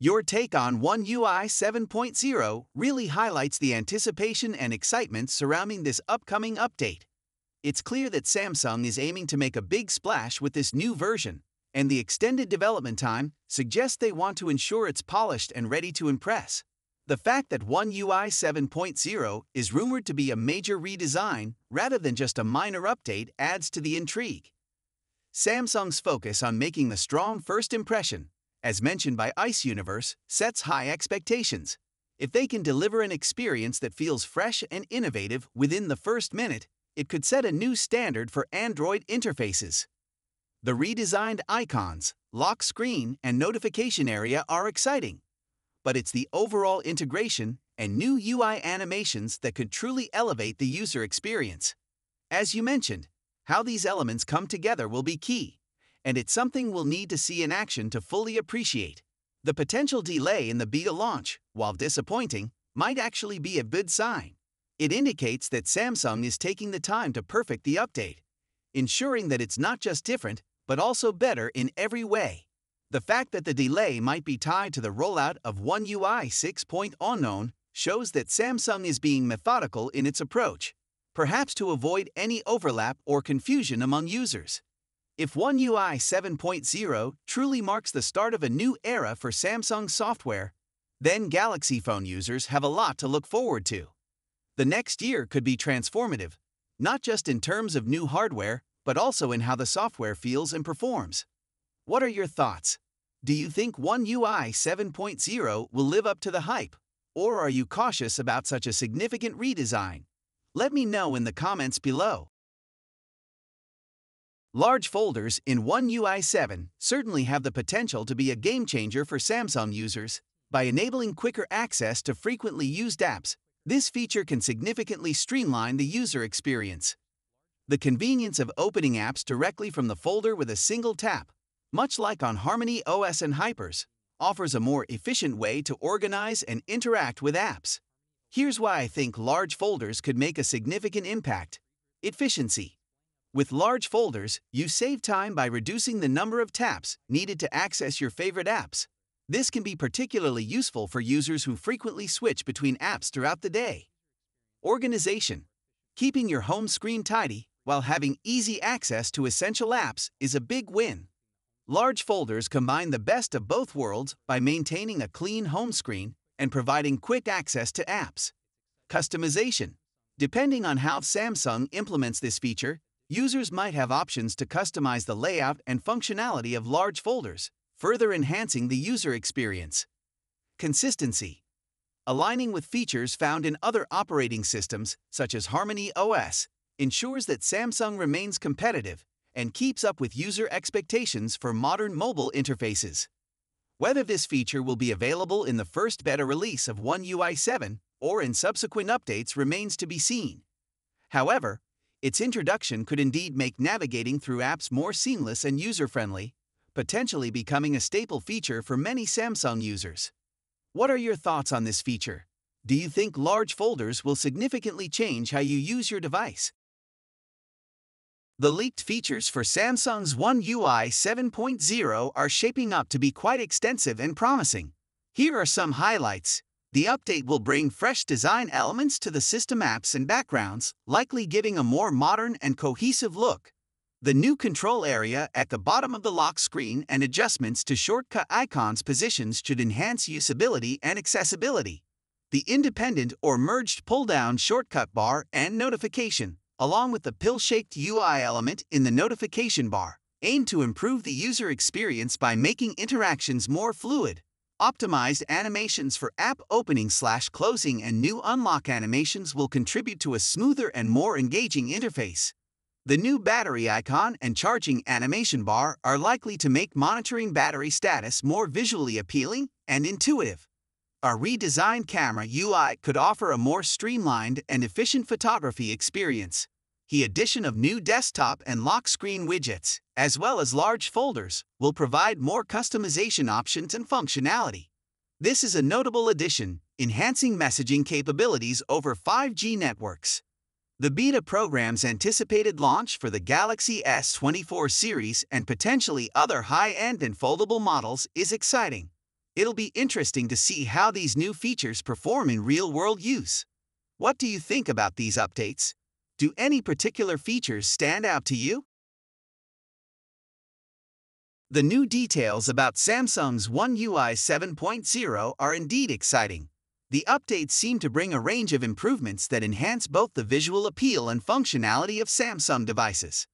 Your take on One UI 7.0 really highlights the anticipation and excitement surrounding this upcoming update. It's clear that Samsung is aiming to make a big splash with this new version, and the extended development time suggests they want to ensure it's polished and ready to impress. The fact that One UI 7.0 is rumored to be a major redesign rather than just a minor update adds to the intrigue. Samsung's focus on making the strong first impression, as mentioned by Ice Universe, sets high expectations. If they can deliver an experience that feels fresh and innovative within the first minute, it could set a new standard for Android interfaces. The redesigned icons, lock screen, and notification area are exciting, but it's the overall integration and new UI animations that could truly elevate the user experience. As you mentioned, how these elements come together will be key, and it's something we'll need to see in action to fully appreciate. The potential delay in the beta launch, while disappointing, might actually be a good sign. It indicates that Samsung is taking the time to perfect the update, ensuring that it's not just different, but also better in every way. The fact that the delay might be tied to the rollout of One UI 6.0 shows that Samsung is being methodical in its approach, perhaps to avoid any overlap or confusion among users. If One UI 7.0 truly marks the start of a new era for Samsung software, then Galaxy phone users have a lot to look forward to. The next year could be transformative, not just in terms of new hardware, but also in how the software feels and performs. What are your thoughts? Do you think One UI 7.0 will live up to the hype, or are you cautious about such a significant redesign? Let me know in the comments below. Large folders in One UI 7 certainly have the potential to be a game-changer for Samsung users. By enabling quicker access to frequently used apps, this feature can significantly streamline the user experience. The convenience of opening apps directly from the folder with a single tap, much like on Harmony OS and HyperOS, offers a more efficient way to organize and interact with apps. Here's why I think large folders could make a significant impact. Efficiency. With large folders, you save time by reducing the number of taps needed to access your favorite apps. This can be particularly useful for users who frequently switch between apps throughout the day. Organization. Keeping your home screen tidy while having easy access to essential apps is a big win. Large folders combine the best of both worlds by maintaining a clean home screen and providing quick access to apps. Customization. Depending on how Samsung implements this feature, users might have options to customize the layout and functionality of large folders, further enhancing the user experience. Consistency. Aligning with features found in other operating systems, such as Harmony OS, ensures that Samsung remains competitive and keeps up with user expectations for modern mobile interfaces. Whether this feature will be available in the first beta release of One UI 7 or in subsequent updates remains to be seen. However, its introduction could indeed make navigating through apps more seamless and user-friendly, potentially becoming a staple feature for many Samsung users. What are your thoughts on this feature? Do you think large folders will significantly change how you use your device? The leaked features for Samsung's One UI 7.0 are shaping up to be quite extensive and promising. Here are some highlights. The update will bring fresh design elements to the system apps and backgrounds, likely giving a more modern and cohesive look. The new control area at the bottom of the lock screen and adjustments to shortcut icons positions should enhance usability and accessibility. The independent or merged pull-down shortcut bar and notification, along with the pill-shaped UI element in the notification bar, aim to improve the user experience by making interactions more fluid. Optimized animations for app opening/closing and new unlock animations will contribute to a smoother and more engaging interface. The new battery icon and charging animation bar are likely to make monitoring battery status more visually appealing and intuitive. Our redesigned camera UI could offer a more streamlined and efficient photography experience. The addition of new desktop and lock screen widgets, as well as large folders, will provide more customization options and functionality. This is a notable addition, enhancing messaging capabilities over 5G networks. The beta program's anticipated launch for the Galaxy S24 series and potentially other high-end and foldable models is exciting. It'll be interesting to see how these new features perform in real-world use. What do you think about these updates? Do any particular features stand out to you? The new details about Samsung's One UI 7.0 are indeed exciting. The updates seem to bring a range of improvements that enhance both the visual appeal and functionality of Samsung devices.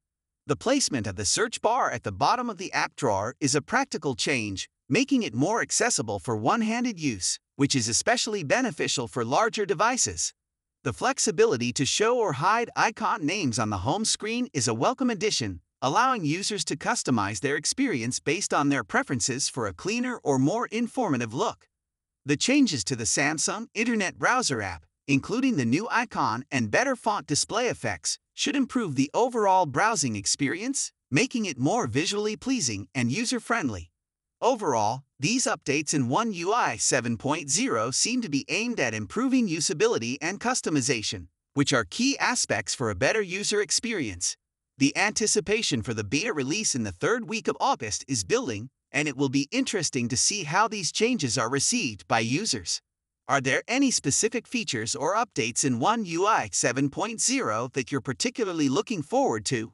The placement of the search bar at the bottom of the app drawer is a practical change, making it more accessible for one-handed use, which is especially beneficial for larger devices. The flexibility to show or hide icon names on the home screen is a welcome addition, allowing users to customize their experience based on their preferences for a cleaner or more informative look. The changes to the Samsung Internet Browser app, including the new icon and better font display effects, should improve the overall browsing experience, making it more visually pleasing and user-friendly. Overall, these updates in One UI 7.0 seem to be aimed at improving usability and customization, which are key aspects for a better user experience. The anticipation for the beta release in the third week of August is building, and it will be interesting to see how these changes are received by users. Are there any specific features or updates in One UI 7.0 that you're particularly looking forward to?